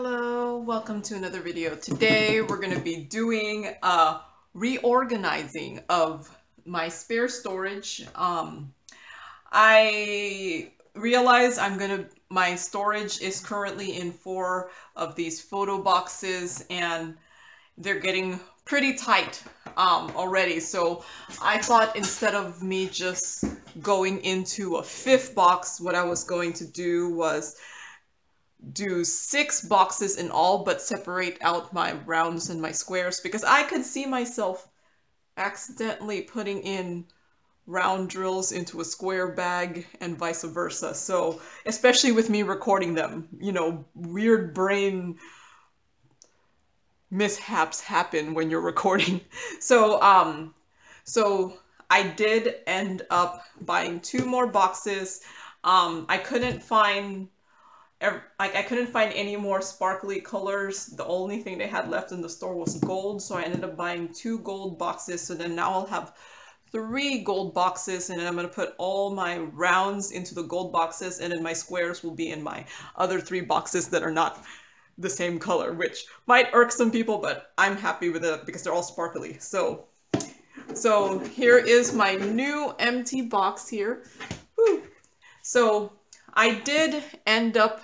Hello, welcome to another video. Today we're going to be doing a reorganizing of my spare storage. I realize my storage is currently in 4 of these photo boxes and they're getting pretty tight already. So I thought instead of me just going into a 5th box, what I was going to do was do 6 boxes in all, but separate out my rounds and my squares, because I could see myself accidentally putting in round drills into a square bag and vice versa. So especially with me recording them, you know, weird brain mishaps happen when you're recording. So so I did end up buying 2 more boxes. I couldn't find any more sparkly colors. The only thing they had left in the store was gold, so I ended up buying 2 gold boxes. So then now I'll have 3 gold boxes, and then I'm going to put all my rounds into the gold boxes, and then my squares will be in my other 3 boxes that are not the same color, which might irk some people, but I'm happy with it because they're all sparkly. So here is my new empty box here. Woo. So I did end up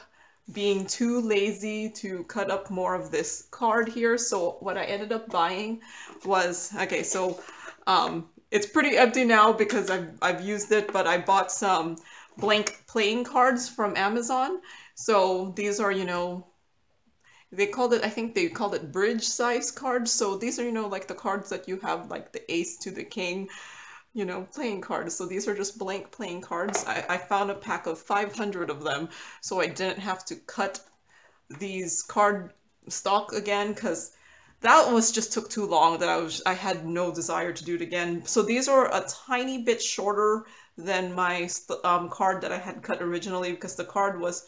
being too lazy to cut up more of this card here, so what I ended up buying was, okay, so it's pretty empty now because I've used it, but I bought some blank playing cards from Amazon. So these are, you know, they called it, I think they called it bridge size cards. So these are, you know, like the cards that you have, like the ace to the king, you know, playing cards. So these are just blank playing cards. I found a pack of 500 of them, so I didn't have to cut these card stock again, because that was just took too long that I had no desire to do it again. So these are a tiny bit shorter than my card that I had cut originally, because the card was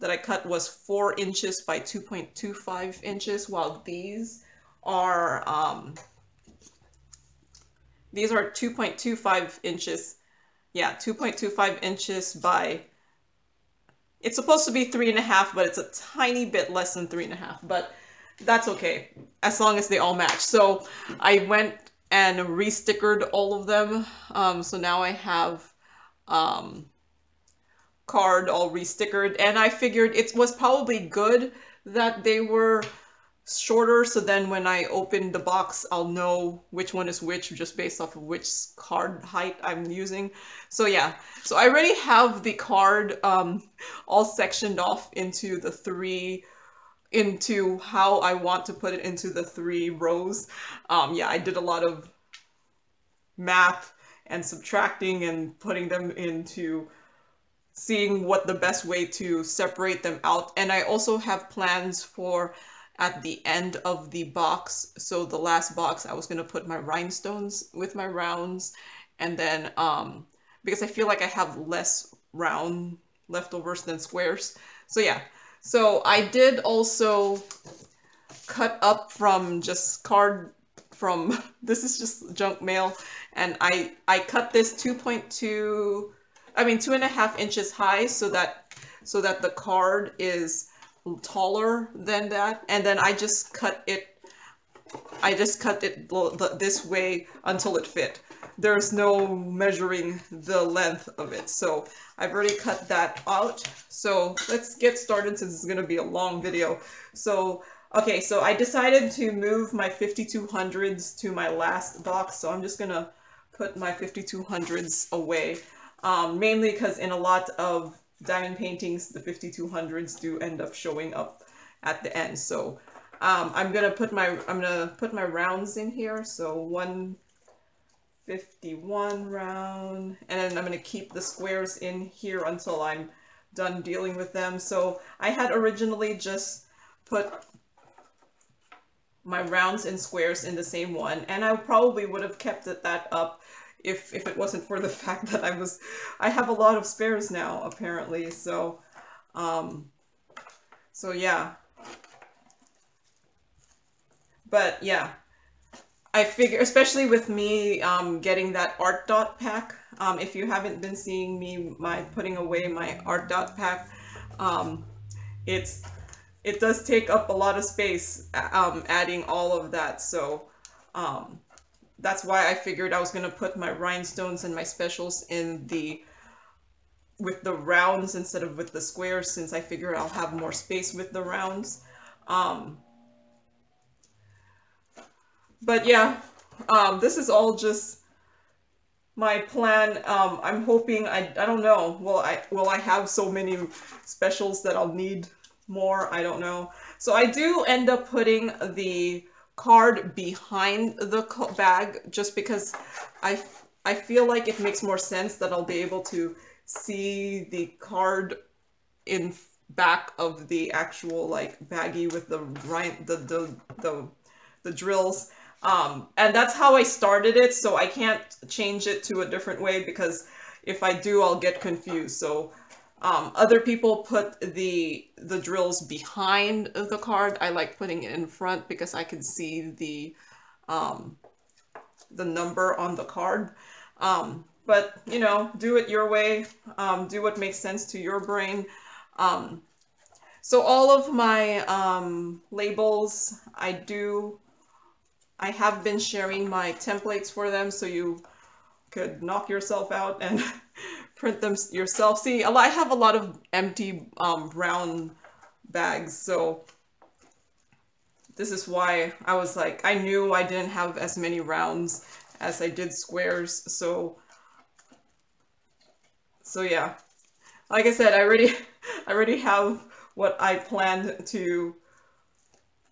that I cut was 4 inches by 2.25 inches, while these are 2.25 inches. Yeah, 2.25 inches by, it's supposed to be 3.5, but it's a tiny bit less than 3.5, but that's okay, as long as they all match. So I went and re-stickered all of them. So now I have card all re-stickered, and I figured it was probably good that they were shorter, so then when I open the box I'll know which one is which just based off of which card height I'm using. So yeah, so I already have the card all sectioned off into the 3, into how I want to put it into the 3 rows. Yeah, I did a lot of math and subtracting and putting them into seeing what the best way to separate them out. And I also have plans for at the end of the box, so the last box, I was going to put my rhinestones with my rounds, and then because I feel like I have less round leftovers than squares. So yeah, so I did also cut up from just card from, this is just junk mail, and I cut this 2.5 inches high so that the card is taller than that, and then I just cut it this way until it fit. There's no measuring the length of it, so I've already cut that out. So let's get started, since it's going to be a long video. So okay, so I decided to move my 5200s to my last box, so I'm just gonna put my 5200s away, mainly because in a lot of diamond paintings, the 5200s do end up showing up at the end. So I'm gonna put my rounds in here. So 151 round, and then I'm gonna keep the squares in here until I'm done dealing with them. So I had originally just put my rounds and squares in the same one, and I probably would have kept it that up if it wasn't for the fact that I have a lot of spares now, apparently. So, so yeah. But yeah, I figure, especially with me getting that art dot pack, if you haven't been seeing me putting away my art dot pack, it's it does take up a lot of space adding all of that. So that's why I figured I was going to put my rhinestones and my specials in the with the rounds instead of with the squares, since I figure I'll have more space with the rounds. But yeah, this is all just my plan. I'm hoping, I don't know, will I have so many specials that I'll need more? I don't know. So I do end up putting the card behind the bag just because I feel like it makes more sense that I'll be able to see the card in back of the actual like baggie with the drills. And that's how I started it, so I can't change it to a different way because if I do, I'll get confused. So other people put the drills behind the card. I like putting it in front because I can see the number on the card. But, you know, do it your way. Do what makes sense to your brain. So all of my labels, I have been sharing my templates for them, so you could knock yourself out and print them yourself. See, I have a lot of empty round bags, so this is why I was like, I knew I didn't have as many rounds as I did squares, so yeah. Like I said, I already have what I planned to.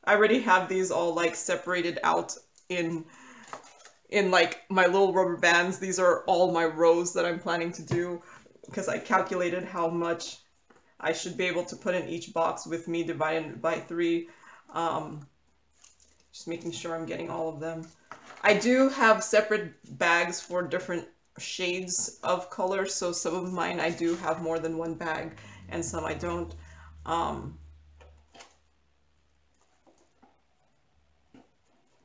I already have these all like separated out in like my little rubber bands. These are all my rows that I'm planning to do because I calculated how much I should be able to put in each box with me divided by 3. Just making sure I'm getting all of them. I do have separate bags for different shades of color, so some of mine I do have more than one bag and some I don't.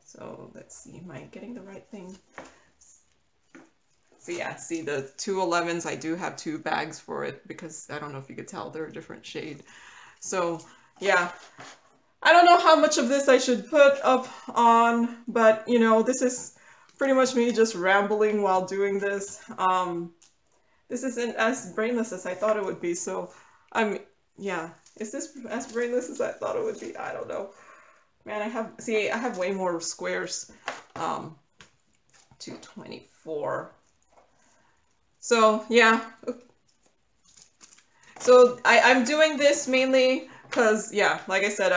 So let's see, am I getting the right thing? So yeah, see the 211s, I do have 2 bags for it because I don't know if you could tell, they're a different shade. So yeah, I don't know how much of this I should put up on, but you know, this is pretty much me just rambling while doing this. This isn't as brainless as I thought it would be, so yeah. Is this as brainless as I thought it would be? I don't know. Man, I have way more squares, 224. So yeah, so I'm doing this mainly because, yeah, like I said,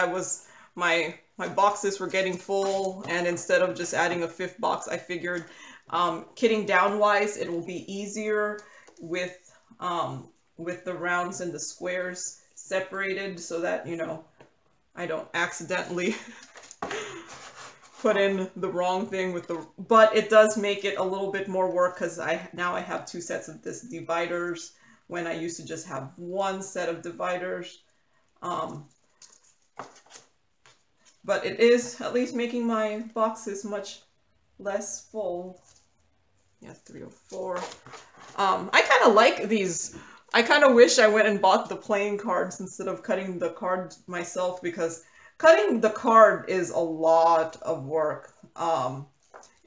my boxes were getting full, and instead of just adding a 5th box, I figured, kitting down wise, it will be easier with the rounds and the squares separated so that, you know, I don't accidentally put in the wrong thing with the, but it does make it a little bit more work because now I have 2 sets of this dividers when I used to just have 1 set of dividers. But it is at least making my boxes much less full. Yeah, 304. I kind of like these. I kind of wish I went and bought the playing cards instead of cutting the card myself, because cutting the card is a lot of work.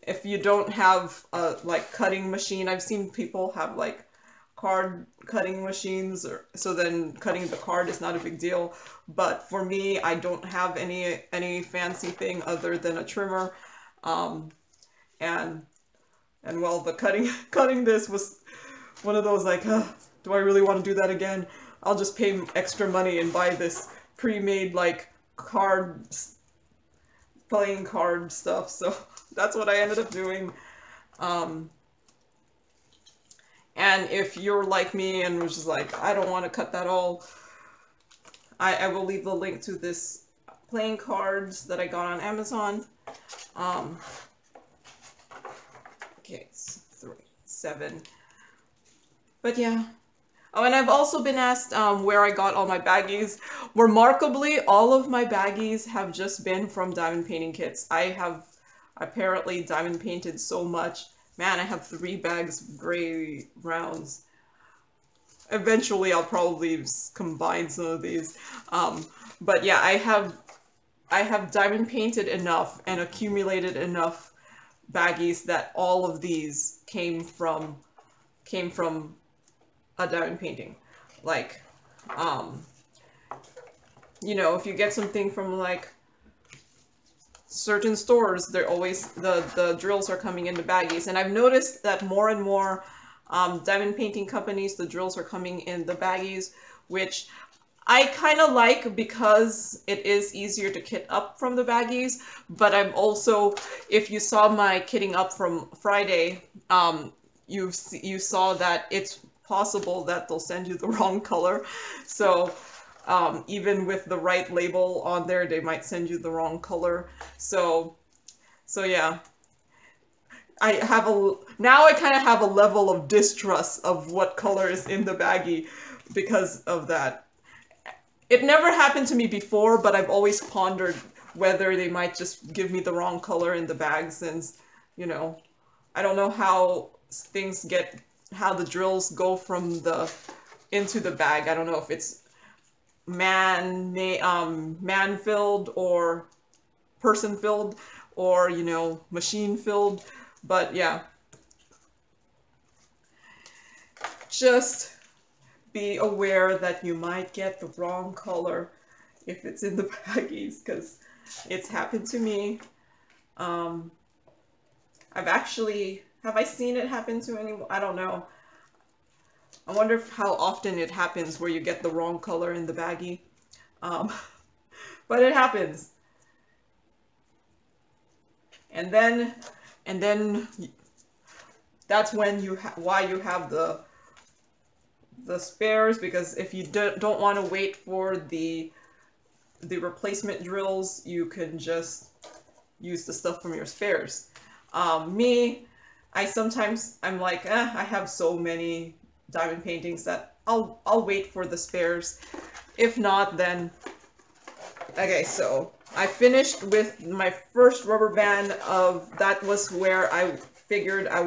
If you don't have a like cutting machine, I've seen people have like card cutting machines, or so then cutting the card is not a big deal. But for me, I don't have any fancy thing other than a trimmer, and well, the cutting this was one of those like. Do I really want to do that again? I'll just pay extra money and buy this pre-made like playing card stuff. So that's what I ended up doing. And if you're like me and was just like, I don't want to cut that all, I will leave the link to this playing cards that I got on Amazon. Okay, 3, 7. But yeah. Oh, and I've also been asked where I got all my baggies. Remarkably, all of my baggies have just been from diamond painting kits. I have apparently diamond painted so much. Man, I have 3 bags of gray rounds. eventually I'll probably combine some of these. But yeah, I have diamond painted enough and accumulated enough baggies that all of these came from a diamond painting. Like, you know, if you get something from like certain stores, they're always, the drills are coming into baggies. And I've noticed that more and more diamond painting companies, the drills are coming in the baggies, which I kind of like because it is easier to kit up from the baggies. But I'm also, if you saw my kitting up from Friday, you saw that it's possible that they'll send you the wrong color. So even with the right label on there, they might send you the wrong color. So yeah, now I kind of have a level of distrust of what color is in the baggie because of that. It never happened to me before, but I've always pondered whether they might just give me the wrong color in the bags, and, you know, I don't know how the drills go from the, into the bag. I don't know if it's man-filled or person-filled or, you know, machine-filled, but yeah. Just be aware that you might get the wrong color if it's in the baggies, because it's happened to me. I've actually, have I seen it happen to anyone? I don't know. I wonder how often it happens where you get the wrong color in the baggie. But it happens. And then that's when why you have the spares, because if you don't want to wait for the replacement drills, you can just use the stuff from your spares. I'm like, I have so many diamond paintings that I'll wait for the spares. If not, then okay. So I finished with my first rubber band of, that was where I figured I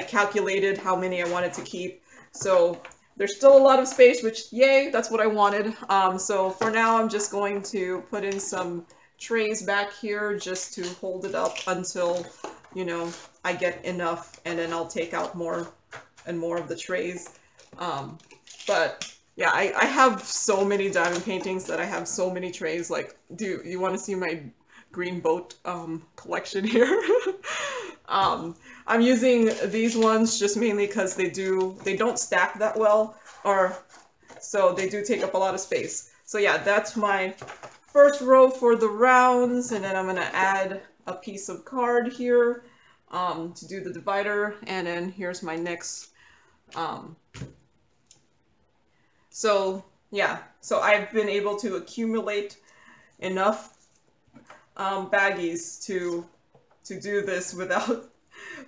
calculated how many I wanted to keep. So there's still a lot of space, which, yay, that's what I wanted. So for now, I'm just going to put in some trays back here just to hold it up until, you know, I get enough, and then I'll take out more and more of the trays. But yeah, I have so many diamond paintings that I have so many trays. Like, do you want to see my green boat collection here? I'm using these ones just mainly because they don't stack that well, or so they do take up a lot of space. So yeah, that's my first row for the rounds, and then I'm gonna add a piece of card here to do the divider, and then here's my next. So yeah, so I've been able to accumulate enough baggies to do this without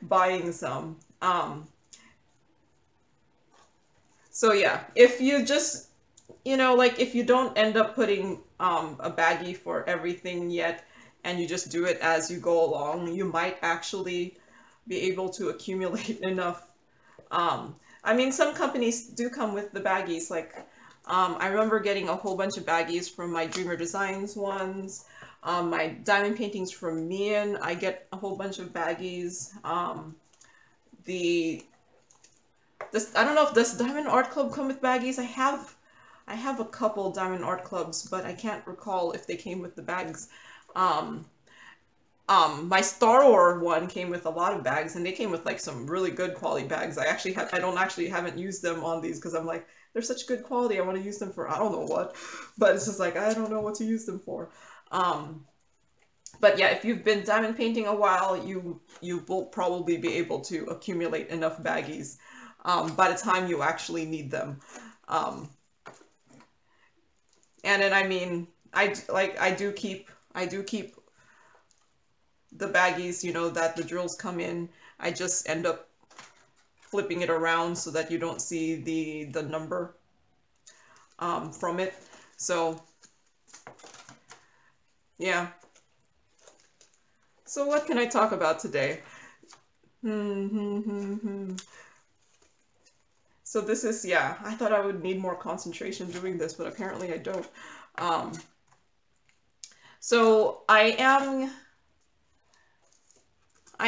buying some. So yeah, if you just, you know, like if you don't end up putting a baggie for everything yet, and you just do it as you go along, you might actually be able to accumulate enough. I mean, some companies do come with the baggies. Like, I remember getting a whole bunch of baggies from my Dreamer Designs ones. My diamond paintings from Mian, I get a whole bunch of baggies. I don't know if does Diamond Art Club come with baggies. I have a couple Diamond Art Clubs, but I can't recall if they came with the bags. My Star Wars one came with a lot of bags, and they came with like some really good quality bags. I haven't used them on these because I'm like, they're such good quality. I want to use them for I don't know what, but it's just like I don't know what to use them for. But yeah, if you've been diamond painting a while, you will probably be able to accumulate enough baggies by the time you actually need them. And then I mean, I do keep the baggies, you know, that the drills come in. I just end up flipping it around so that you don't see the number from it. So yeah. So what can I talk about today? So this is, yeah, I thought I would need more concentration doing this, but apparently I don't. So I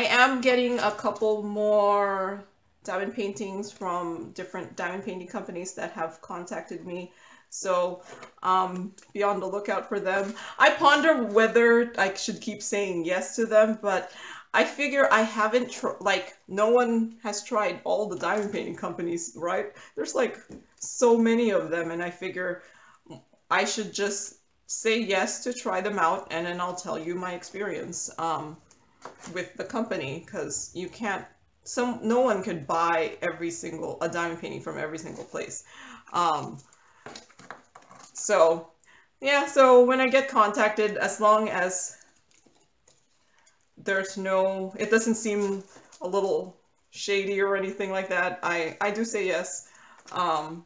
am getting a couple more diamond paintings from different diamond painting companies that have contacted me. So be on the lookout for them. I ponder whether I should keep saying yes to them, but I figure I haven't, no one has tried all the diamond painting companies, right? There's like so many of them, and I figure I should just say yes to try them out, and then I'll tell you my experience with the company, because you can't, no one could buy a diamond painting from every single place. So yeah, so when I get contacted, as long as there's no, it doesn't seem a little shady or anything like that, I do say yes. And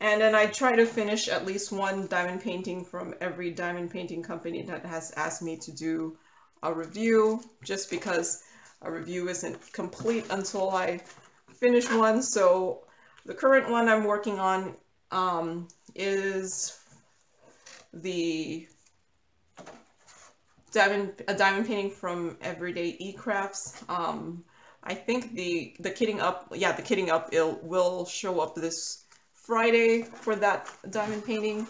then I try to finish at least one diamond painting from every diamond painting company that has asked me to do a review, just because a review isn't complete until I finish one. So the current one I'm working on is a diamond painting from Everyday E-Crafts. I think the kitting up, yeah, the kitting up will show up this Friday for that diamond painting.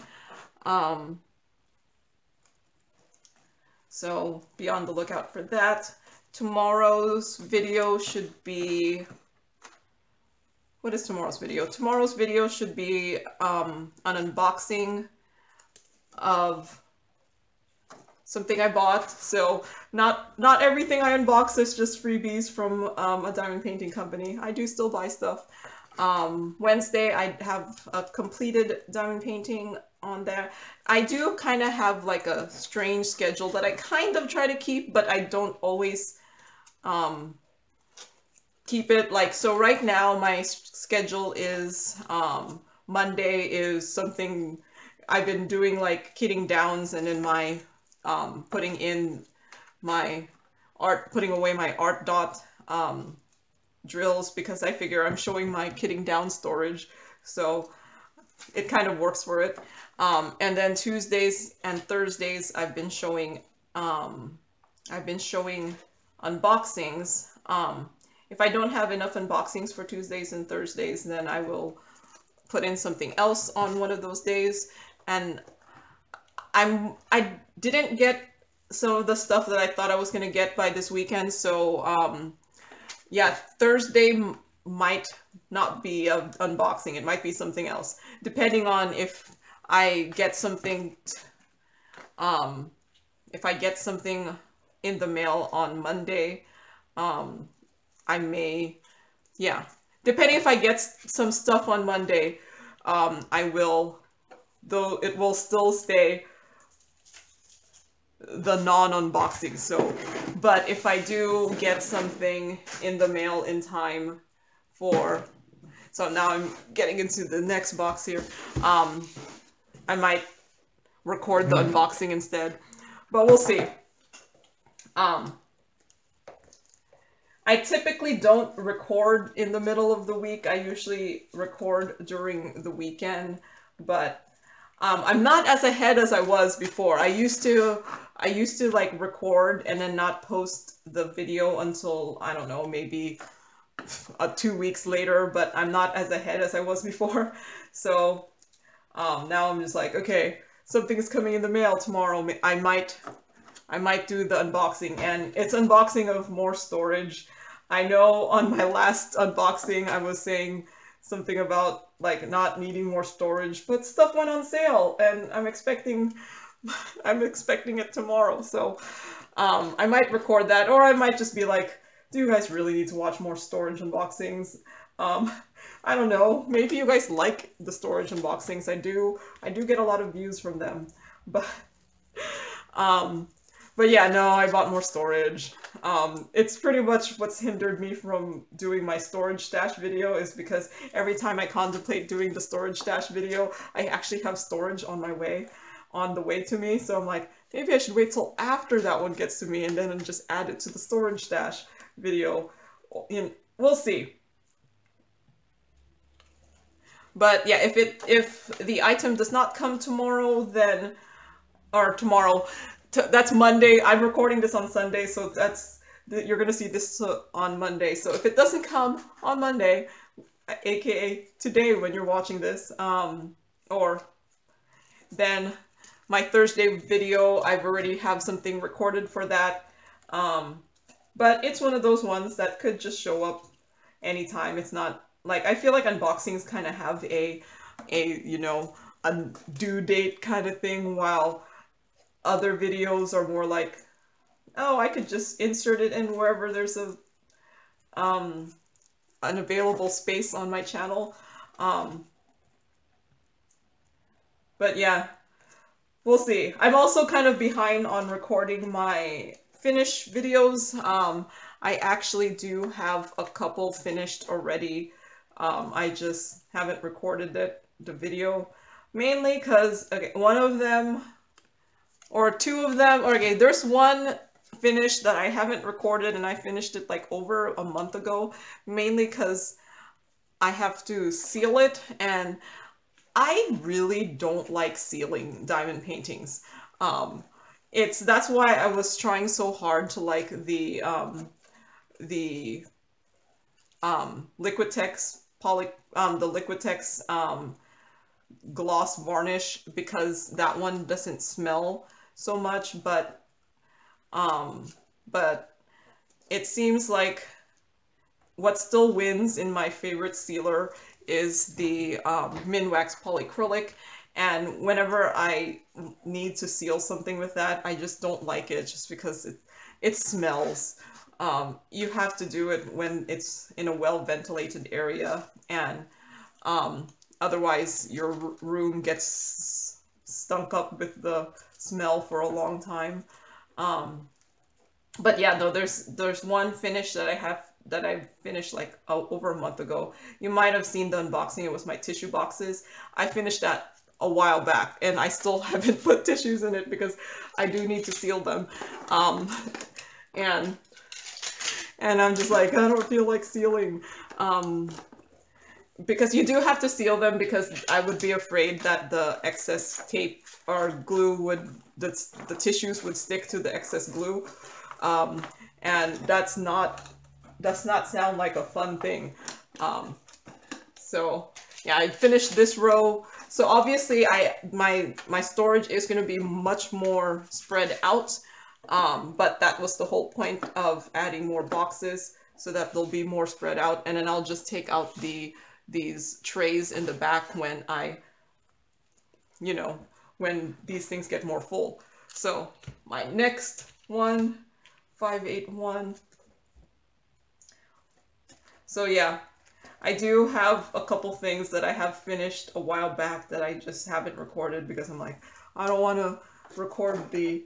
So be on the lookout for that. Tomorrow's video should be, what is tomorrow's video? Tomorrow's video should be an unboxing of something I bought. So not everything I unbox is just freebies from a diamond painting company. I do still buy stuff. Wednesday I have a completed diamond painting on there. I do kind of have like a strange schedule that I kind of try to keep, but I don't always keep it. Like, so right now my schedule is Monday is something I've been doing, like kitting downs, and then my putting away my art dot drills, because I figure I'm showing my kitting down storage, so it kind of works for it. And then Tuesdays and Thursdays I've been showing unboxings. If I don't have enough unboxings for Tuesdays and Thursdays, then I will put in something else on one of those days. And I didn't get some of the stuff that I thought I was going to get by this weekend, so yeah, Thursday might not be an unboxing. It might be something else, depending on if I get something, if I get something in the mail on Monday, I may, yeah, depending if I get some stuff on Monday, I will, though it will still stay the non-unboxing. So, but if I do get something in the mail in time for, so now I'm getting into the next box here, I might record the unboxing instead, but we'll see. I typically don't record in the middle of the week. I usually record during the weekend, but I'm not as ahead as I was before. I used to like record and then not post the video until, I don't know, maybe 2 weeks later, but I'm not as ahead as I was before. So now I'm just like, okay, something is coming in the mail tomorrow. I might do the unboxing, and it's unboxing of more storage. I know on my last unboxing, I was saying something about like not needing more storage, but stuff went on sale, and I'm expecting it tomorrow. So I might record that, or I might just be like, do you guys really need to watch more storage unboxings? I don't know, maybe you guys like the storage unboxings. I do get a lot of views from them, but yeah, no, I bought more storage. It's pretty much what's hindered me from doing my storage stash video, is because every time I contemplate doing the storage stash video, I actually have storage on the way to me. So I'm like, maybe I should wait till after that one gets to me and then just add it to the storage stash video. We'll see. But yeah, if the item does not come tomorrow, then, or tomorrow, that's Monday. I'm recording this on Sunday, so that's, you're gonna see this on Monday. So if it doesn't come on Monday, aka today when you're watching this, or then my Thursday video, I've already have something recorded for that. But it's one of those ones that could just show up anytime. It's not like, I feel like unboxings kind of have a, you know, a due date kind of thing, while other videos are more like, oh, I could just insert it in wherever there's a, an available space on my channel. But yeah, we'll see. I'm also kind of behind on recording my finished videos. I actually do have a couple finished already. I just haven't recorded the video, mainly because, okay, one of them, or two of them, okay, there's one finished that I haven't recorded, and I finished it like over a month ago, mainly because I have to seal it, and I really don't like sealing diamond paintings. That's why I was trying so hard to like the Liquitex poly, the Liquitex gloss varnish, because that one doesn't smell so much, but it seems like what still wins in my favorite sealer is the Minwax polycrylic, and whenever I need to seal something with that, I just don't like it, just because it smells. You have to do it when it's in a well-ventilated area, and otherwise your room gets stunk up with the smell for a long time. But yeah, no, there's one finish that I finished like over a month ago. You might have seen the unboxing. It was my tissue boxes. I finished that a while back, and I still haven't put tissues in it because I do need to seal them. And I'm just like, I don't feel like sealing. Because you do have to seal them, because I would be afraid that the excess tape or glue would, the tissues would stick to the excess glue. And that's not, does not sound like a fun thing. So yeah, I finished this row. So obviously my storage is going to be much more spread out, but that was the whole point of adding more boxes, so that they'll be more spread out. And then I'll just take out these trays in the back when I, you know, when these things get more full. So my next one, 581. So yeah, I do have a couple things that I have finished a while back that I just haven't recorded, because I'm like, I don't want to record the,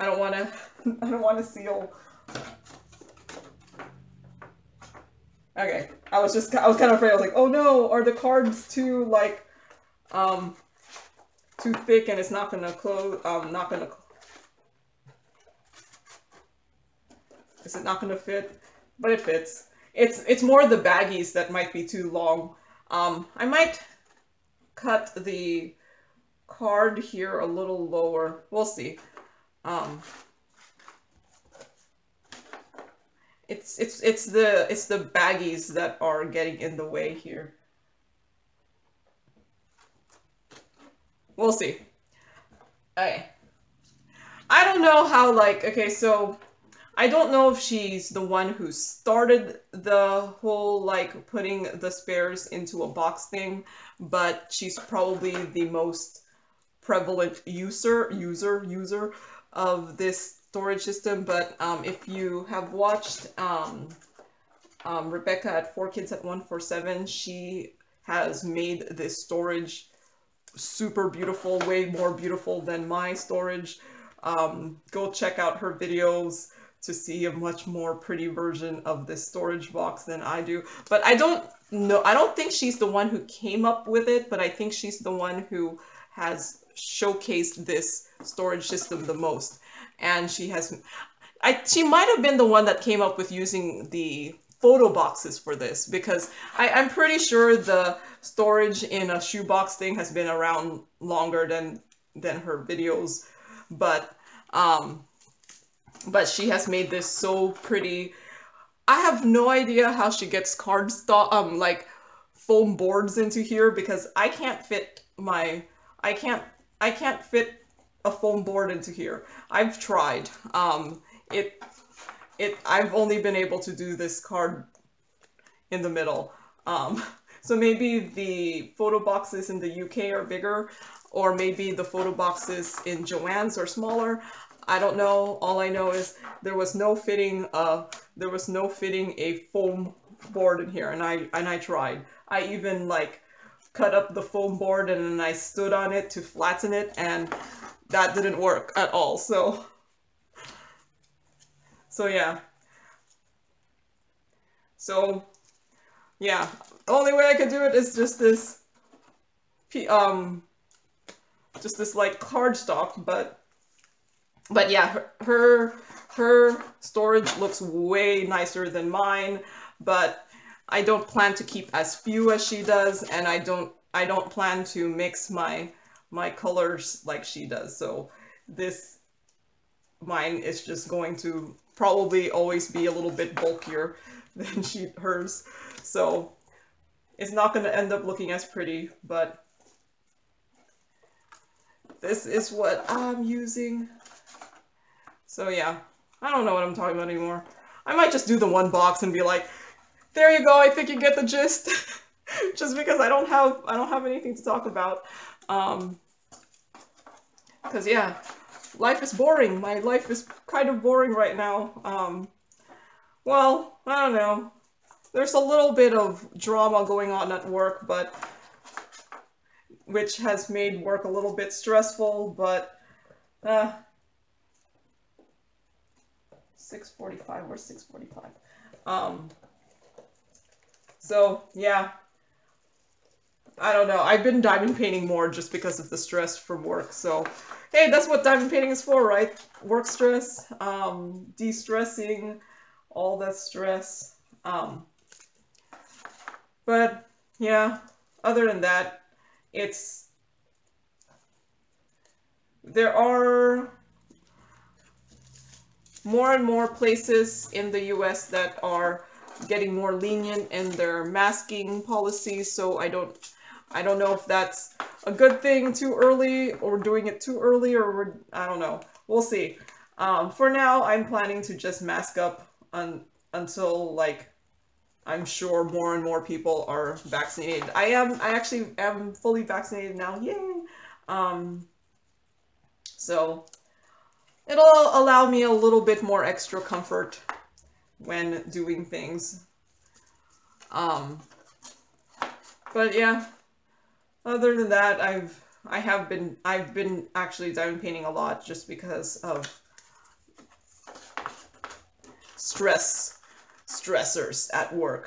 I don't want to seal. Okay, I was kind of afraid. I was like, oh no, are the cards too, like, too thick, and it's not gonna close, is it not gonna fit? But it fits. It's more the baggies that might be too long. I might cut the card here a little lower. We'll see. It's the baggies that are getting in the way here. We'll see. Okay. I don't know how, like, okay, so I don't know if she's the one who started the whole, like, putting the spares into a box thing, but she's probably the most prevalent user of this storage system. But if you have watched Rebecca at 4Kidsat147, she has made this storage super beautiful, way more beautiful than my storage. Go check out her videos to see a much more pretty version of this storage box than I do. But I don't know, I don't think she's the one who came up with it, but I think she's the one who has showcased this storage system the most. And she might have been the one that came up with using the photo boxes for this, because I'm pretty sure the storage in a shoebox thing has been around longer than her videos, but she has made this so pretty. I have no idea how she gets cardstock, like foam boards into here, because I can't fit my, I can't fit a foam board into here. I've tried. I've only been able to do this card in the middle. So maybe the photo boxes in the UK are bigger, or maybe the photo boxes in Joanne's are smaller. I don't know. All I know is there was no fitting a foam board in here, and I tried. I even like cut up the foam board and then I stood on it to flatten it, and that didn't work at all. So yeah. So yeah, the only way I could do it is just this like cardstock, but yeah, her storage looks way nicer than mine, but I don't plan to keep as few as she does, and I don't plan to mix my colors like she does. So this, mine is just going to probably always be a little bit bulkier than hers. So it's not going to end up looking as pretty, but this is what I'm using. So yeah, I don't know what I'm talking about anymore. I might just do the one box and be like, there you go, I think you get the gist. Just because I don't have anything to talk about. 'Cause yeah, life is boring. My life is kind of boring right now. Well, I don't know. There's a little bit of drama going on at work, which has made work a little bit stressful, but 6:45 or 6:45. So yeah, I don't know. I've been diamond painting more just because of the stress from work. So hey, that's what diamond painting is for, right? Work stress, de-stressing, all that stress. But yeah, other than that, there are more and more places in the US that are getting more lenient in their masking policies, so I don't know if that's a good thing too early, or doing it too early, or I don't know. We'll see. For now, I'm planning to just mask up until like I'm sure more and more people are vaccinated. I actually am fully vaccinated now. Yay! So it'll allow me a little bit more extra comfort when doing things. But yeah, other than that, I've been actually diamond painting a lot just because of stressors at work.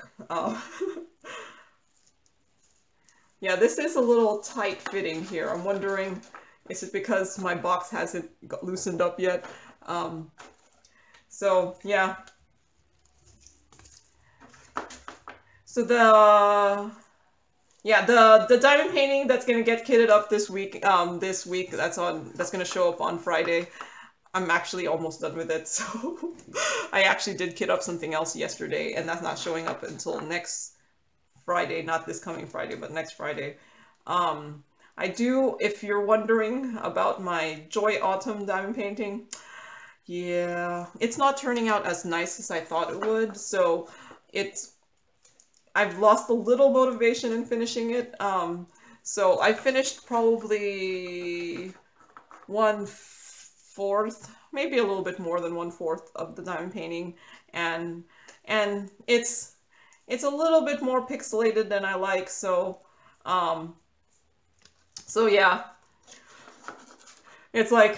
Yeah, this is a little tight fitting here. I'm wondering, is it because my box hasn't got loosened up yet? So yeah. So the diamond painting that's gonna get kitted up this week, that's gonna show up on Friday. I'm actually almost done with it, so I actually did kit up something else yesterday, and that's not showing up until next Friday, not this coming Friday, but next Friday. I do, if you're wondering about my Joy Autumn diamond painting, yeah, it's not turning out as nice as I thought it would, so I've lost a little motivation in finishing it. So I finished probably 1/4, maybe a little bit more than 1/4 of the diamond painting, and it's a little bit more pixelated than I like. So, so yeah, it's like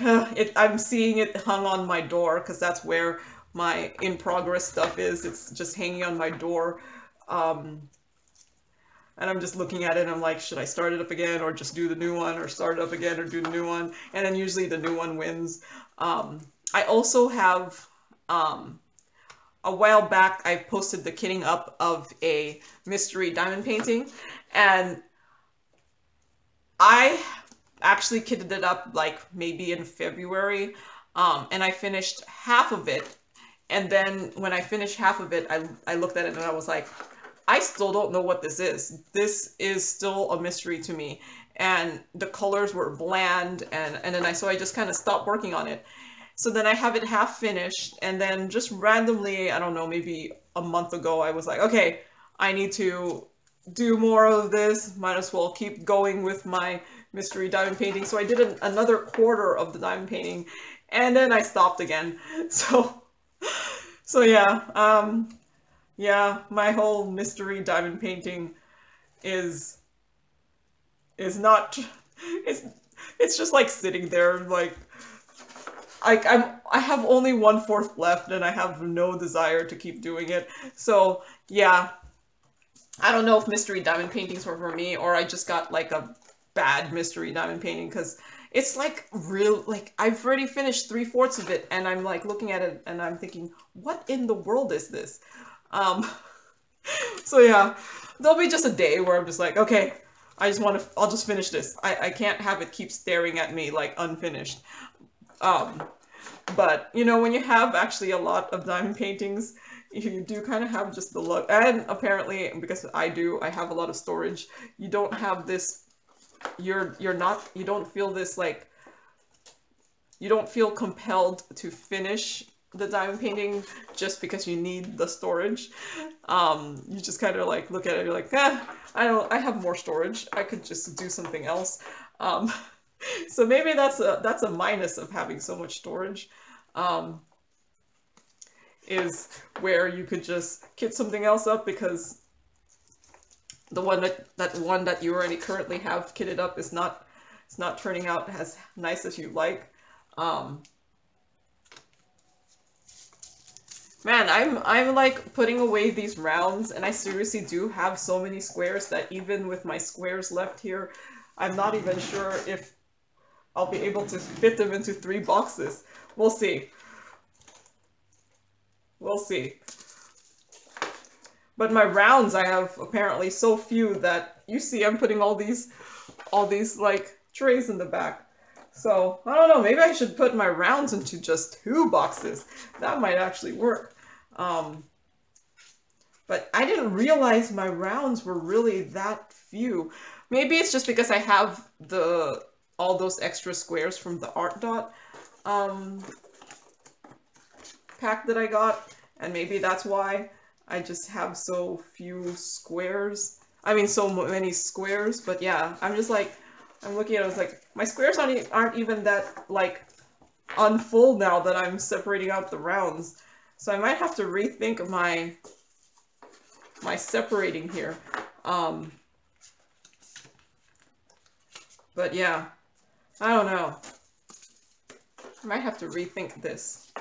I'm seeing it hung on my door, because that's where my in progress stuff is. It's just hanging on my door. And I'm just looking at it and I'm like, should I start it up again, or just do the new one, or start it up again, or do the new one? And then usually the new one wins. I also have a while back, I posted the kitting up of a mystery diamond painting, and I actually kitted it up like maybe in February, and I finished half of it. And then when I finished half of it, I looked at it and I was like, I still don't know what this is. This is still a mystery to me. And the colors were bland, and then so I just kind of stopped working on it. So then I have it half finished, and then just randomly, I don't know, maybe a month ago, I was like, okay, I need to do more of this, might as well keep going with my mystery diamond painting. So I did another quarter of the diamond painting, and then I stopped again. So yeah, yeah, my whole mystery diamond painting is not, it's just like sitting there, like, I have only 1/4 left, and I have no desire to keep doing it. So yeah, I don't know if mystery diamond paintings were for me, or I just got like a bad mystery diamond painting, because it's like real, like I've already finished 3/4 of it, and I'm like looking at it and I'm thinking, what in the world is this? So yeah, there'll be just a day where I'm just like, okay, I'll just finish this. I can't have it keep staring at me like unfinished. But you know, when you have actually a lot of diamond paintings, you do kind of have just the luck, and apparently because I have a lot of storage, you don't have this, you don't feel this, like, you don't feel compelled to finish the diamond painting just because you need the storage. You just kind of like look at it, you're like, I have more storage, I could just do something else. So maybe that's a minus of having so much storage, is where you could just kit something else up, because the one that you already currently have kitted up is not, it's not turning out as nice as you like. Man, I'm like putting away these rounds, and I seriously do have so many squares that even with my squares left here, I'm not even sure if I'll be able to fit them into 3 boxes. We'll see. We'll see. But my rounds, I have apparently so few that you see I'm putting all these like trays in the back. So I don't know, maybe I should put my rounds into just 2 boxes. That might actually work. But I didn't realize my rounds were really that few. Maybe it's just because I have all those extra squares from the Art Dot pack that I got, and maybe that's why I just have so few squares. I mean, so many squares. But yeah, I'm just like, I'm looking at it, I was like, my squares aren't even that like unfull now that I'm separating out the rounds. So I might have to rethink my separating here. But yeah, I don't know. I might have to rethink this.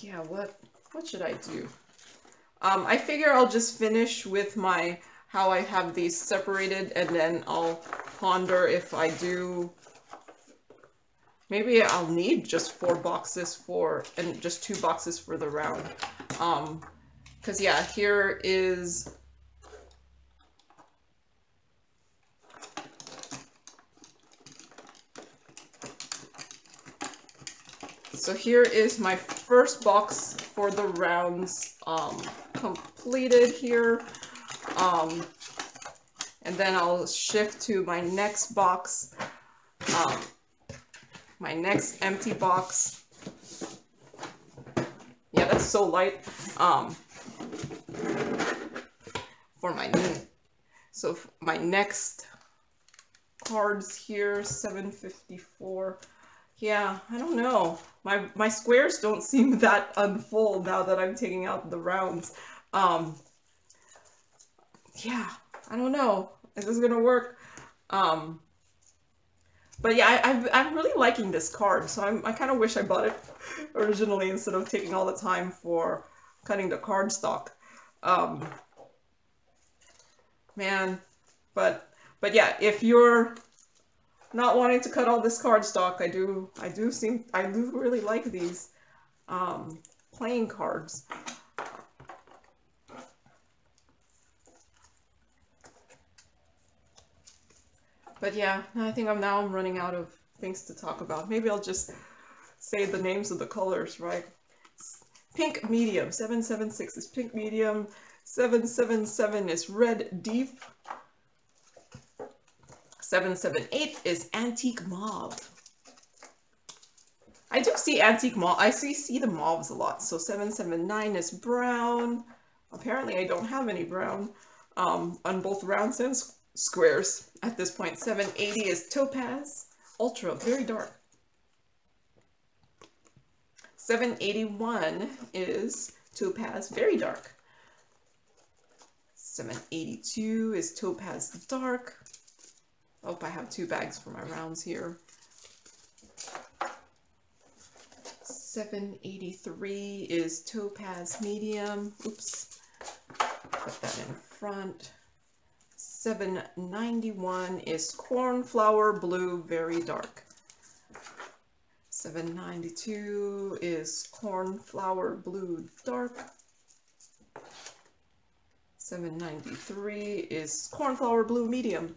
Yeah, what should I do? I figure I'll just finish with how I have these separated, and then I'll ponder if I do. Maybe I'll need just 4 boxes and just 2 boxes for the round. 'Cause yeah, here is. So here is my first box for the rounds completed here. And then I'll shift to my next box, my next empty box. Yeah, that's so light. So my next cards here, 754. Yeah, I don't know. My squares don't seem that unfull now that I'm taking out the rounds. Yeah, I don't know. Is this gonna work? But yeah, I'm really liking this card. So I kind of wish I bought it originally instead of taking all the time for cutting the cardstock. Man, but yeah, if you're not wanting to cut all this cardstock, I do really like these playing cards. But yeah, I think I'm running out of things to talk about. Maybe I'll just say the names of the colors, right? Pink medium, 776 is pink medium, 777 is red deep, 778 is antique mauve. I do see antique mauve, I see the mauves a lot. So 779 is brown. Apparently I don't have any brown on both rounds and squares at this point. 780 is topaz, ultra, very dark. 781 is topaz, very dark. 782 is topaz dark. I hope I have two bags for my rounds here. 783 is topaz medium. Oops, put that in front. 791 is cornflower blue, very dark. 792 is cornflower blue dark. 793 is cornflower blue medium.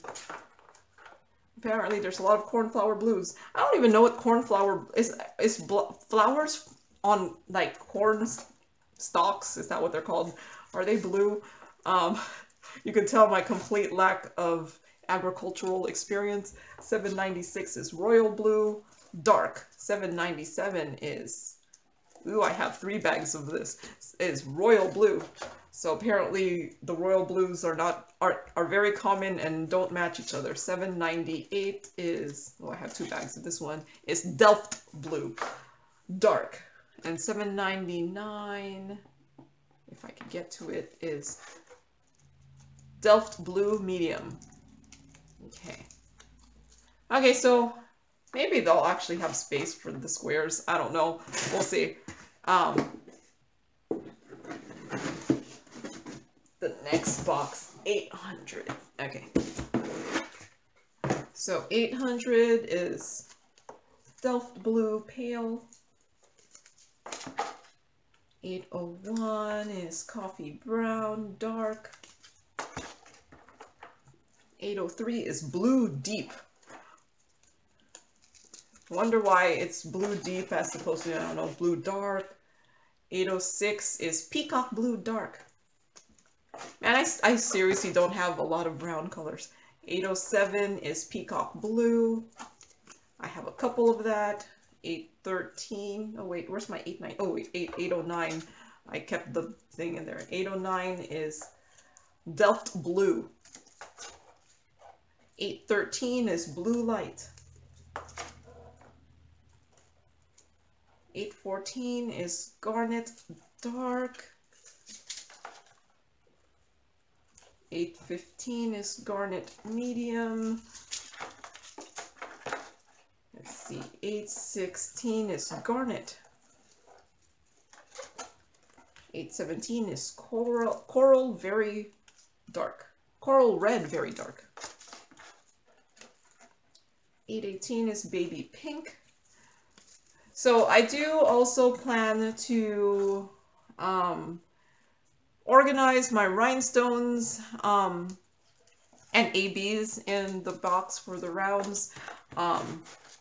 Apparently there's a lot of cornflower blues. I don't even know what cornflower is. Is flowers on like corn stalks, is that what they're called? Are they blue? You can tell my complete lack of agricultural experience. 796 is royal blue dark. 797 is, ooh, I have three bags of this, is royal blue. So apparently the royal blues are not, are very common and don't match each other. 798 is, oh, I have two bags of this one, is Delft blue dark. And 799, if I can get to it, is Delft blue medium. Okay. Okay, so maybe they'll actually have space for the squares. I don't know. We'll see. The next box, 800. Okay. So 800 is Delft blue pale. 801 is coffee brown dark. 803 is blue deep. Wonder why it's blue deep as opposed to, I don't know, blue dark. 806 is peacock blue dark. Man, I seriously don't have a lot of brown colors. 807 is peacock blue. I have a couple of that. 813, oh wait, where's my 89? Oh wait, 809. I kept the thing in there. 809 is Delft blue. 813 is blue light. 814 is garnet dark. 815 is garnet medium. Let's see, 816 is garnet. 817 is coral very dark. Coral red very dark. 818 is baby pink. So I do also plan to organize my rhinestones and ABs in the box for the rounds,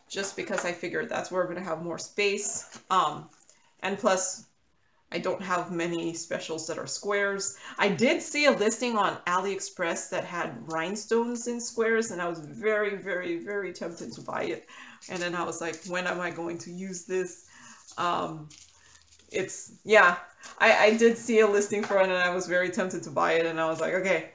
just because I figured that's where I'm going to have more space. And plus, I don't have many specials that are squares. I did see a listing on AliExpress that had rhinestones in squares, and I was very, very, very tempted to buy it. And then I was like, when am I going to use this? It's, yeah, I did see a listing for it, and I was very tempted to buy it, and I was like, okay.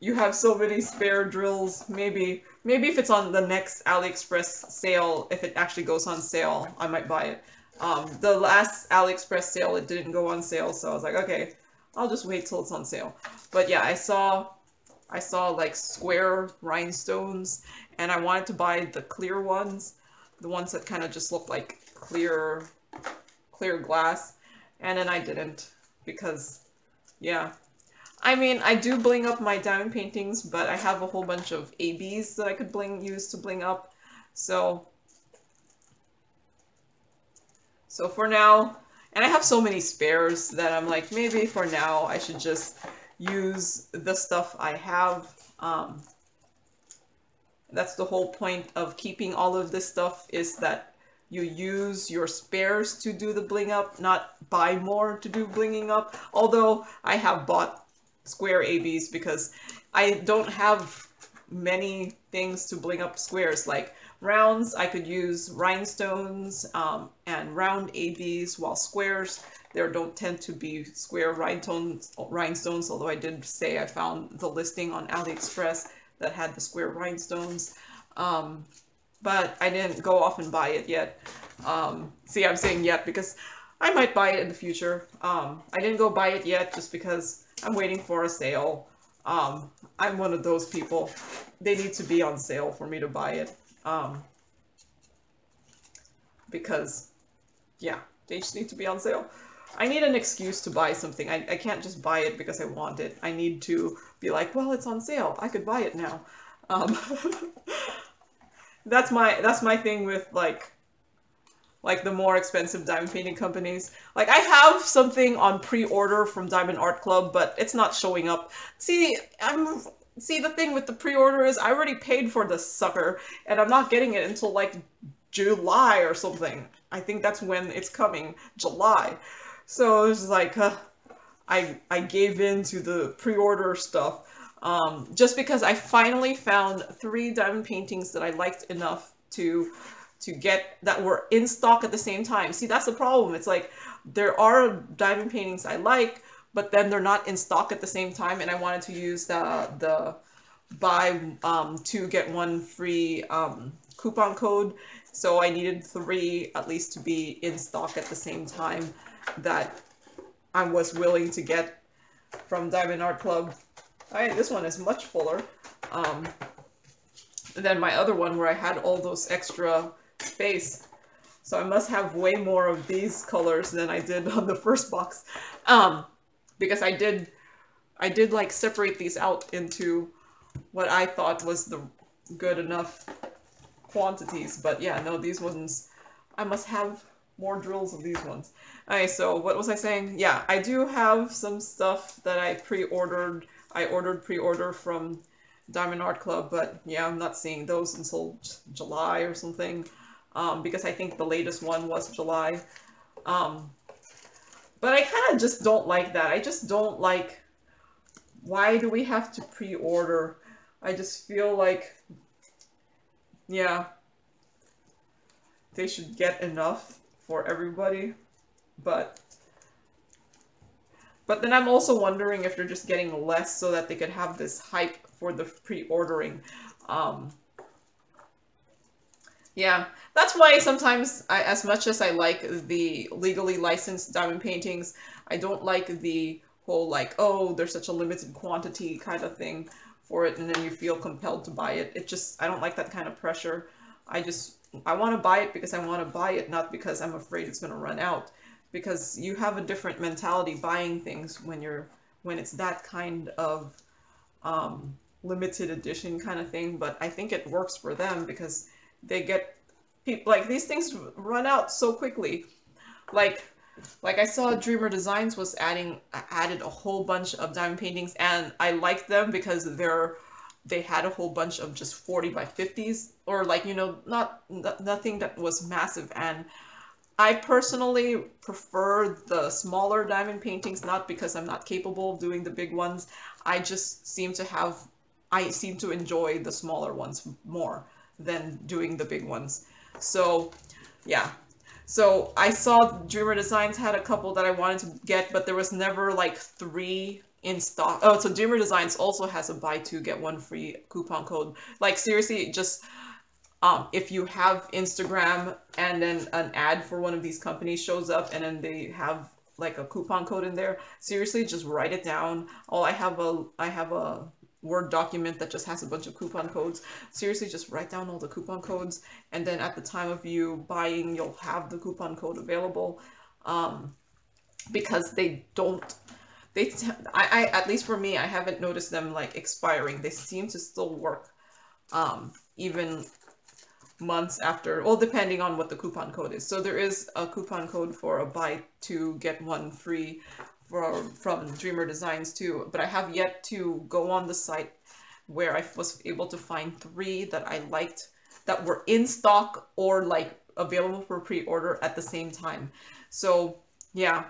You have so many spare drills, maybe if it's on the next AliExpress sale, if it actually goes on sale, I might buy it. The last AliExpress sale, it didn't go on sale, so I was like, okay, I'll just wait till it's on sale. But yeah, I saw like square rhinestones, and I wanted to buy the clear ones, the ones that kind of just look like clear glass, and then I didn't, because, yeah. I mean, I do bling up my diamond paintings, but I have a whole bunch of ABs that I could use to bling up. So for now, and I have so many spares that I'm like, maybe for now I should just use the stuff I have. That's the whole point of keeping all of this stuff, is that you use your spares to do the bling up, not buy more to do blinging up. Although I have bought square ABs because I don't have many things to bling up squares. Like rounds, I could use rhinestones and round ABs, while squares, there don't tend to be square rhinestones, although I did say I found the listing on AliExpress that had the square rhinestones, but I didn't go off and buy it yet. See, I'm saying yet because I might buy it in the future. I didn't go buy it yet just because I'm waiting for a sale. I'm one of those people. They need to be on sale for me to buy it. Because, yeah, they just need to be on sale. I need an excuse to buy something. I can't just buy it because I want it. I need to be like, well, it's on sale. I could buy it now. That's my thing with like the more expensive diamond painting companies. Like, I have something on pre-order from Diamond Art Club, but it's not showing up. See, the thing with the pre-order is I already paid for this sucker, and I'm not getting it until like July or something. I think that's when it's coming, July. So it's like, I gave in to the pre-order stuff just because I finally found 3 diamond paintings that I liked enough to get, that were in stock at the same time. See, that's the problem. It's like, there are diamond paintings I like, but then they're not in stock at the same time, and I wanted to use the buy 2 get 1 free coupon code. So I needed 3 at least to be in stock at the same time that I was willing to get from Diamond Art Club. All right, this one is much fuller than my other one where I had all those extra space. So I must have way more of these colors than I did on the first box. Because I did like separate these out into what I thought was the good enough quantities, but yeah, no, these ones, I must have more drills of these ones. Alright, so what was I saying? Yeah, I do have some stuff that I pre-ordered. I ordered pre-order from Diamond Art Club, but yeah, I'm not seeing those until July or something, because I think the latest one was July. But I kind of just don't like that. I just don't like, why do we have to pre-order? I just feel like, yeah, they should get enough for everybody, but then I'm also wondering if they're just getting less so that they could have this hype for the pre-ordering. Yeah, that's why sometimes, as much as I like the legally licensed diamond paintings, I don't like the whole like, oh, there's such a limited quantity kind of thing for it, and then you feel compelled to buy it. It just, I don't like that kind of pressure. I want to buy it because I want to buy it, not because I'm afraid it's going to run out. Because you have a different mentality buying things when it's that kind of limited edition kind of thing. But I think it works for them because they get people, like, these things run out so quickly. Like I saw Dreamer Designs was added a whole bunch of diamond paintings, and I liked them because they had a whole bunch of just 40 by 50s, or like, you know, nothing that was massive. And I personally prefer the smaller diamond paintings, not because I'm not capable of doing the big ones. I seem to enjoy the smaller ones more than doing the big ones. So yeah. So I saw Dreamer Designs had a couple that I wanted to get, but there was never like 3 in stock. Oh, so Dreamer Designs also has a buy 2 get 1 free coupon code. Like, seriously, just if you have Instagram and then an ad for one of these companies shows up and then they have like a coupon code in there, seriously, just write it down. Oh, I have a Word document that just has a bunch of coupon codes. Seriously, just write down all the coupon codes, and then at the time of you buying, you'll have the coupon code available, because I at least for me, I haven't noticed them like expiring. They seem to still work even months after, well, depending on what the coupon code is. So there is a coupon code for a buy two get one free from Dreamer Designs too, but I have yet to go on the site where I was able to find three that I liked that were in stock or like available for pre-order at the same time. So yeah.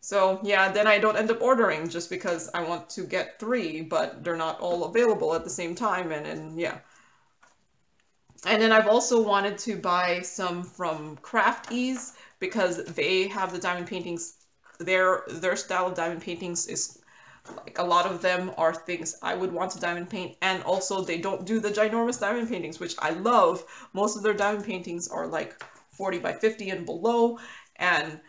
So yeah, then I don't end up ordering just because I want to get three, but they're not all available at the same time. And yeah. And then I've also wanted to buy some from CrafTeez because they have the diamond paintings. Their style of diamond paintings is like a lot of them are things I would want to diamond paint. And also they don't do the ginormous diamond paintings, which I love. Most of their diamond paintings are like 40 by 50 and below. And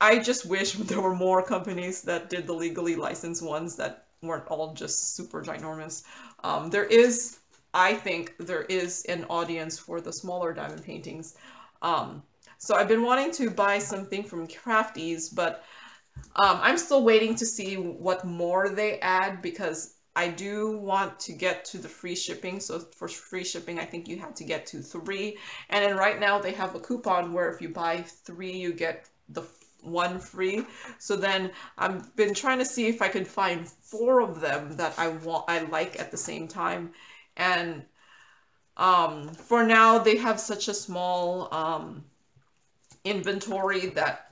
I just wish there were more companies that did the legally licensed ones that weren't all just super ginormous. There is, I think, there is an audience for the smaller diamond paintings. So I've been wanting to buy something from CrafTeez, but I'm still waiting to see what more they add because I do want to get to the free shipping. So for free shipping, I think you had to get to three. And then right now they have a coupon where if you buy three, you get the one free. So then I've been trying to see if I could find four of them that I like at the same time. And for now they have such a small inventory that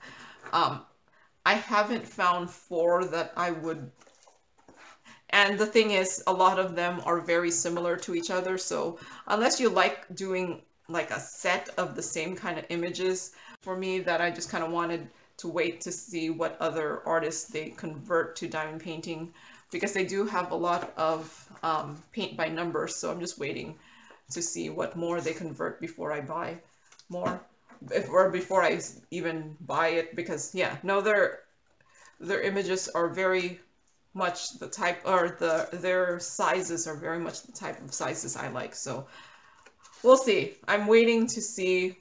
I haven't found four that I would. And the thing is, a lot of them are very similar to each other. So unless you like doing like a set of the same kind of images, for me that I just kind of wanted to wait to see what other artists they convert to diamond painting, because they do have a lot of paint by numbers. So I'm just waiting to see what more they convert before I buy more, before I even buy it. Because yeah, no, their images are very much the type, or their sizes are very much the type of sizes I like. So we'll see. I'm waiting to see.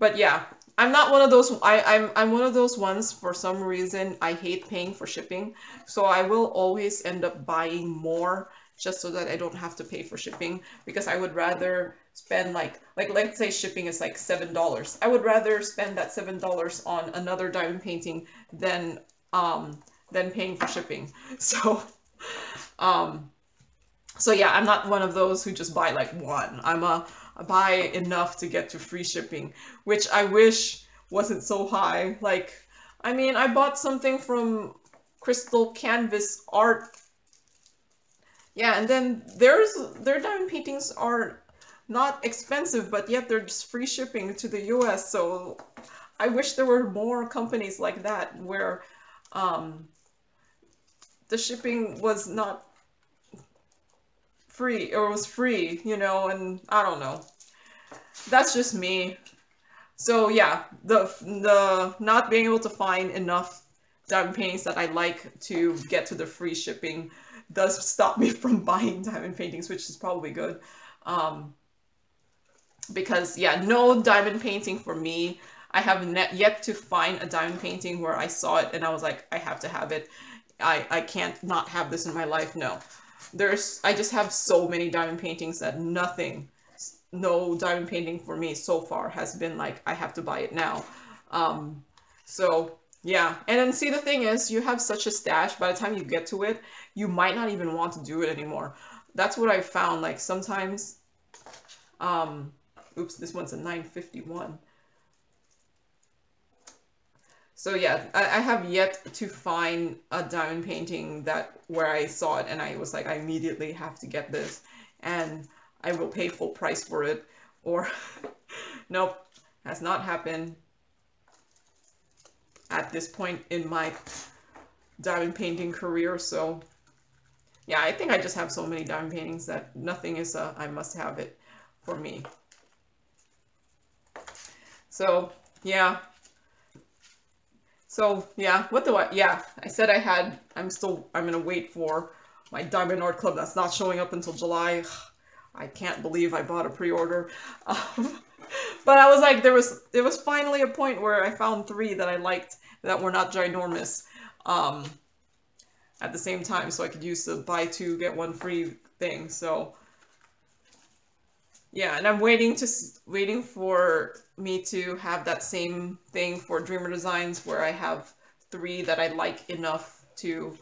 But yeah. I'm not one of those, I'm one of those ones, for some reason, I hate paying for shipping. So I will always end up buying more just so that I don't have to pay for shipping, because I would rather spend like let's say shipping is like $7. I would rather spend that $7 on another diamond painting than paying for shipping. So, so yeah, I'm not one of those who just buy like one. I buy enough to get to free shipping, which I wish wasn't so high. Like, I mean, I bought something from Crystal Canvas Art. Yeah, and then their diamond paintings are not expensive, but yet they're just free shipping to the US. So I wish there were more companies like that where the shipping was not free, or was free, you know. And I don't know, that's just me. So yeah, the not being able to find enough diamond paintings that I like to get to the free shipping does stop me from buying diamond paintings, which is probably good, because yeah, no diamond painting for me. I have yet to find a diamond painting where I saw it and I was like, I have to have it. I can't not have this in my life. No. I just have so many diamond paintings that no diamond painting for me so far has been like, I have to buy it now. So yeah. And then see, the thing is, you have such a stash, by the time you get to it, you might not even want to do it anymore. That's what I found. Like sometimes, oops, this one's a 951. So yeah, I have yet to find a diamond painting that where I saw it and I was like, I immediately have to get this and I will pay full price for it, or nope, has not happened at this point in my diamond painting career. So yeah, I think I just have so many diamond paintings that nothing is a I must have it for me. So yeah. So yeah, what do I, yeah, I said I'm gonna wait for my Diamond Art Club that's not showing up until July. I can't believe I bought a pre-order. But I was like, it was finally a point where I found three that I liked that were not ginormous at the same time, so I could use the buy two, get one free thing. So yeah, and I'm waiting for me to have that same thing for Dreamer Designs, where I have three that I like enough to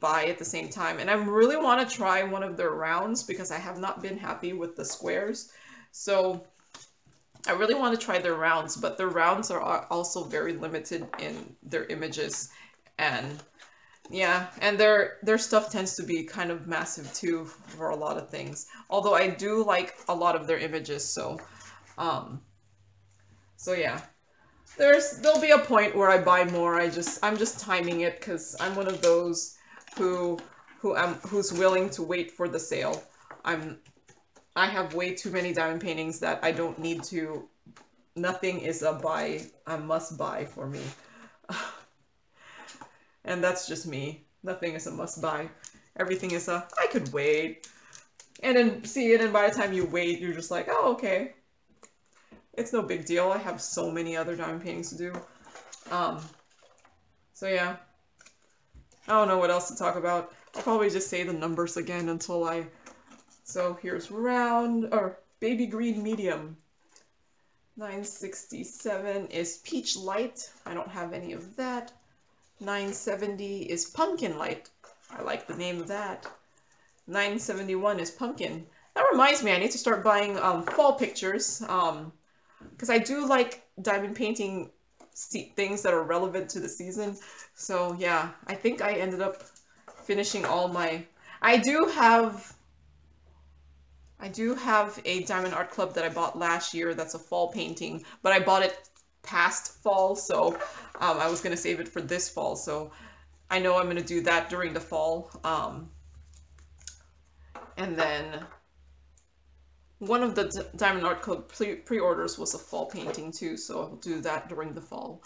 buy at the same time. And I really want to try one of their rounds because I have not been happy with the squares. So I really want to try their rounds, but their rounds are also very limited in their images. And yeah, and their stuff tends to be kind of massive too for a lot of things. Although I do like a lot of their images, so so yeah. There'll be a point where I buy more. I'm just timing it because I'm one of those who's willing to wait for the sale. I have way too many diamond paintings that I don't need to. Nothing is a buy, a must buy for me. And that's just me. Nothing is a must buy. Everything is a, I could wait. And then see it, and by the time you wait, you're just like, oh, okay. It's no big deal. I have so many other diamond paintings to do. So yeah. I don't know what else to talk about. I'll probably just say the numbers again until I... So here's round, or baby green medium. 967 is peach light. I don't have any of that. 970 is pumpkin light. I like the name of that. 971 is pumpkin. That reminds me, I need to start buying fall pictures, because I do like diamond painting things that are relevant to the season. So yeah, I think I ended up finishing all my... I do have a Diamond Art Club that I bought last year that's a fall painting, but I bought it past fall, so I was going to save it for this fall, so I know I'm going to do that during the fall. And then one of the Diamond Art Club pre-orders was a fall painting too, so I'll do that during the fall.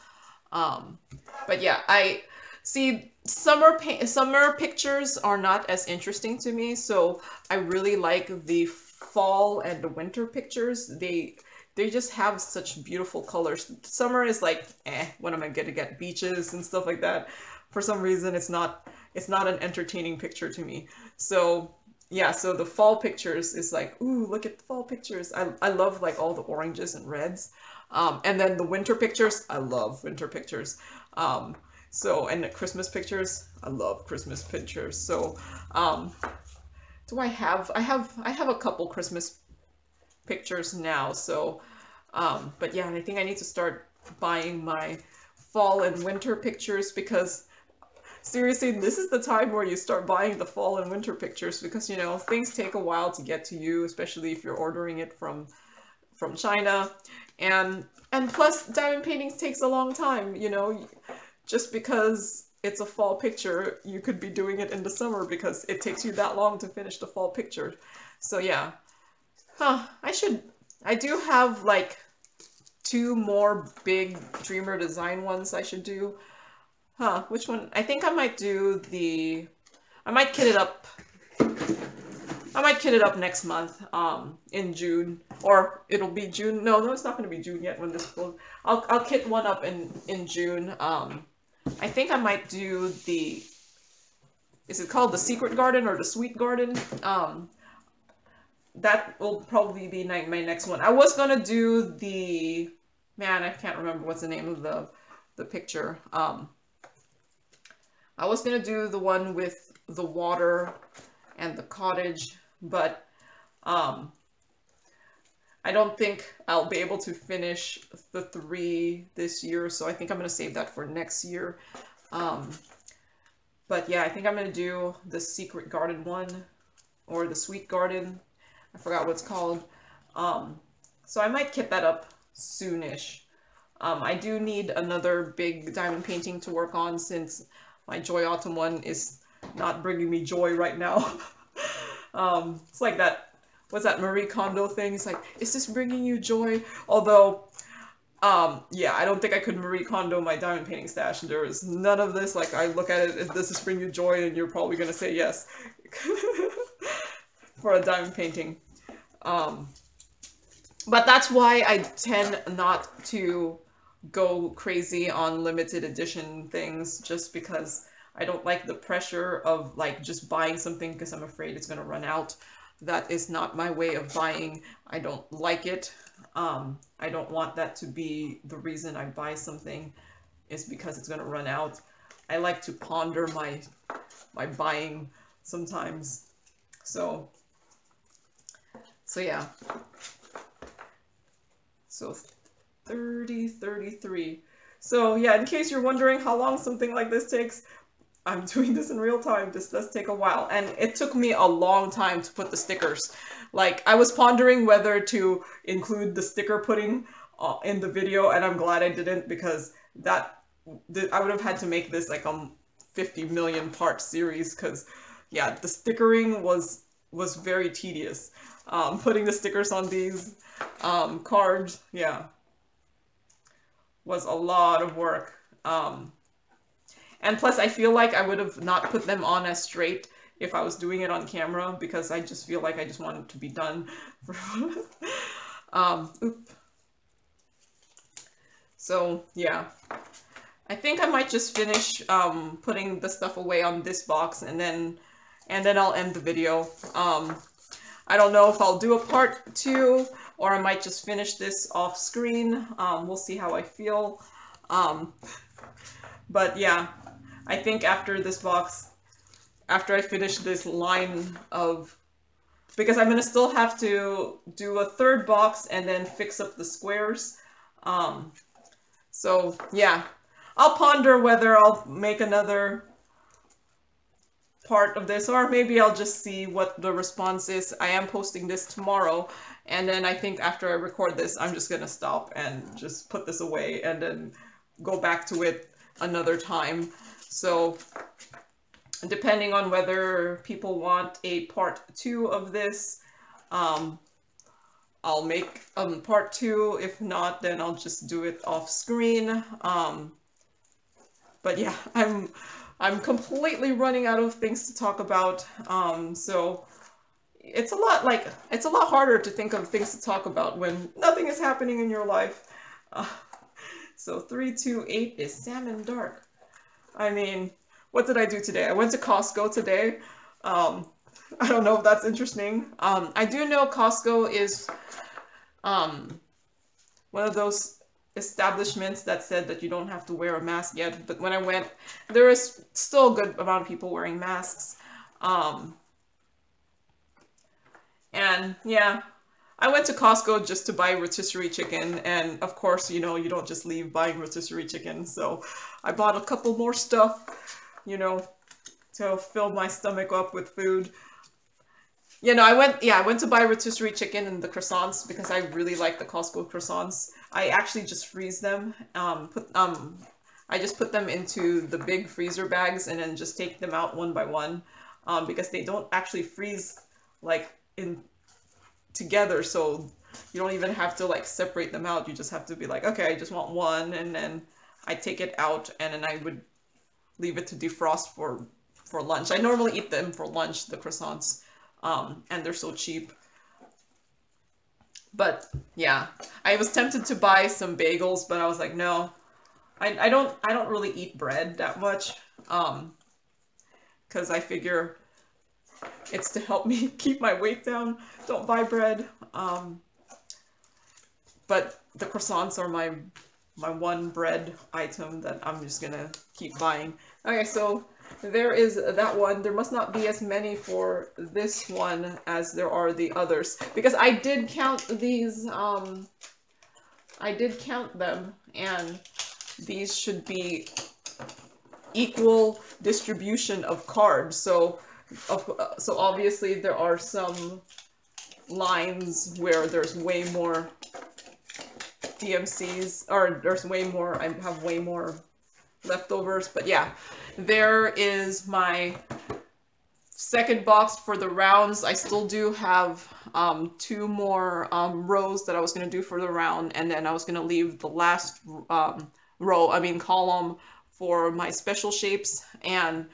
But yeah, I see summer pictures are not as interesting to me, so I really like the fall and the winter pictures. They just have such beautiful colors. Summer is like, eh, when am I gonna get beaches and stuff like that? For some reason, it's not an entertaining picture to me. So yeah, so the fall pictures is like, ooh, look at the fall pictures. I love like all the oranges and reds. And then the winter pictures, I love winter pictures. So, and the Christmas pictures, I love Christmas pictures. So, do I have a couple Christmas pictures now, so but yeah, and I think I need to start buying my fall and winter pictures, because seriously, this is the time where you start buying the fall and winter pictures, because you know, things take a while to get to you, especially if you're ordering it from China, and plus diamond paintings takes a long time. You know, just because it's a fall picture, you could be doing it in the summer, because it takes you that long to finish the fall picture. So yeah. Huh, I do have like two more big Dreamer Design ones I should do. Huh, which one? I think I might do the, I might kit it up next month, in June, or it'll be June. No, it's not going to be June yet when this goes. I'll kit one up in June. I think I might do the, is it called the Secret Garden or the Sweet Garden? That will probably be my next one. I was gonna do the, man, I can't remember what's the name of the picture. I was gonna do the one with the water and the cottage, but I don't think I'll be able to finish the three this year, so I think I'm gonna save that for next year. But yeah, I think I'm gonna do the Secret Garden one, or the Sweet Garden. I forgot what it's called. So I might kit that up soonish. I do need another big diamond painting to work on, since my Joy Autumn one is not bringing me joy right now. It's like that, what's that Marie Kondo thing? It's like, is this bringing you joy? Although, yeah, I don't think I could Marie Kondo my diamond painting stash. There is none of this, like, I look at it, if this is bringing you joy, and you're probably gonna say yes. For a diamond painting. But that's why I tend not to go crazy on limited edition things, just because I don't like the pressure of like just buying something because I'm afraid it's going to run out. That is not my way of buying. I don't like it. I don't want that to be the reason I buy something is because it's going to run out. I like to ponder my buying sometimes. So yeah. So 33. So yeah, in case you're wondering how long something like this takes, I'm doing this in real time. This does take a while. And it took me a long time to put the stickers. Like, I was pondering whether to include the sticker pudding in the video, and I'm glad I didn't, because I would have had to make this like a 50 million part series, because yeah, the stickering was very tedious. Putting the stickers on these cards, yeah, was a lot of work. And plus, I feel like I would have not put them on as straight if I was doing it on camera, because I just feel like I just want it to be done. Oop. So yeah, I think I might just finish putting the stuff away on this box, and then I'll end the video. I don't know if I'll do a part 2, or I might just finish this off screen. We'll see how I feel. But yeah, I think after this box, after I finish this line of, because I'm gonna still have to do a third box and then fix up the squares. So yeah, I'll ponder whether I'll make another part of this, or maybe I'll just see what the response is. I am posting this tomorrow, and then I think after I record this, I'm just gonna stop and just put this away and then go back to it another time. So depending on whether people want a part 2 of this, I'll make part 2. If not, then I'll just do it off screen. But yeah, I'm completely running out of things to talk about. So it's a lot harder to think of things to talk about when nothing is happening in your life. So 328 is salmon dark. I mean, what did I do today? I went to Costco today. I don't know if that's interesting. I do know Costco is one of those establishments that said that you don't have to wear a mask yet, but when I went, there is still a good amount of people wearing masks. And yeah, I went to Costco just to buy rotisserie chicken, and of course, you know, you don't just leave buying rotisserie chicken, so I bought a couple more stuff, you know, to fill my stomach up with food. You know, I went to buy rotisserie chicken and the croissants, because I really like the Costco croissants. I actually just freeze them. I just put them into the big freezer bags and then just take them out one by one, because they don't actually freeze like in together, so you don't even have to like separate them out. You just have to be like, okay, I just want one, and then I take it out, and then I would leave it to defrost for lunch. I normally eat them for lunch, the croissants, and they're so cheap. But yeah, I was tempted to buy some bagels, but I was like, no, I don't really eat bread that much, because I figure it's to help me keep my weight down. Don't buy bread. But the croissants are my one bread item that I'm just gonna keep buying. Okay, so there is that one. There must not be as many for this one as there are the others, because I did count these. I did count them, and these should be equal distribution of cards. So obviously there are some lines where there's way more DMCs, or there's way more, I have way more leftovers. But yeah, there is my second box for the rounds. I still do have 2 more rows that I was going to do for the round, and then I was going to leave the last column for my special shapes, and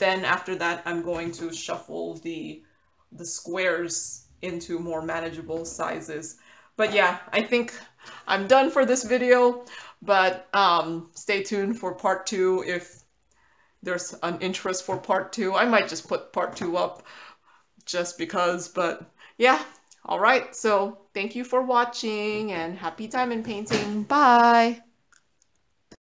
then after that I'm going to shuffle the squares into more manageable sizes. But yeah, I think I'm done for this video, but stay tuned for part two if there's an interest for part two. I might just put part two up just because, but yeah. All right, so thank you for watching and happy diamond painting. Bye.